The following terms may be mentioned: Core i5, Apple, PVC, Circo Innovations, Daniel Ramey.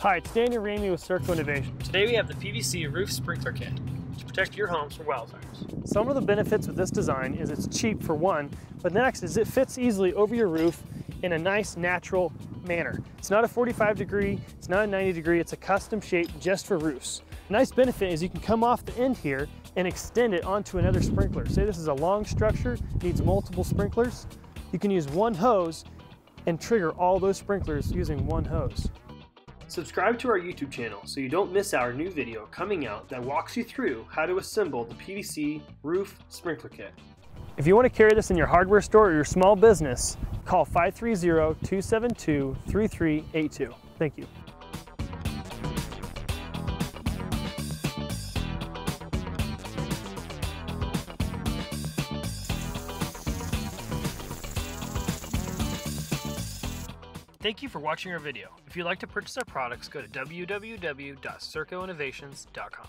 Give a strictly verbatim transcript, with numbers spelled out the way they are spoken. Hi, it's Daniel Ramey with Circo Innovations. Today we have the P V C roof sprinkler kit to protect your homes from wildfires. Some of the benefits with this design is it's cheap for one, but next is it fits easily over your roof in a nice natural manner. It's not a forty-five degree, it's not a ninety degree, it's a custom shape just for roofs. A nice benefit is you can come off the end here and extend it onto another sprinkler. Say this is a long structure, needs multiple sprinklers. You can use one hose and trigger all those sprinklers using one hose. Subscribe to our YouTube channel so you don't miss our new video coming out that walks you through how to assemble the P V C roof sprinkler kit. If you want to carry this in your hardware store or your small business, call five three zero, two seven two, three three eight two. Thank you. Thank you for watching our video. If you'd like to purchase our products, go to w w w dot circo innovations dot com.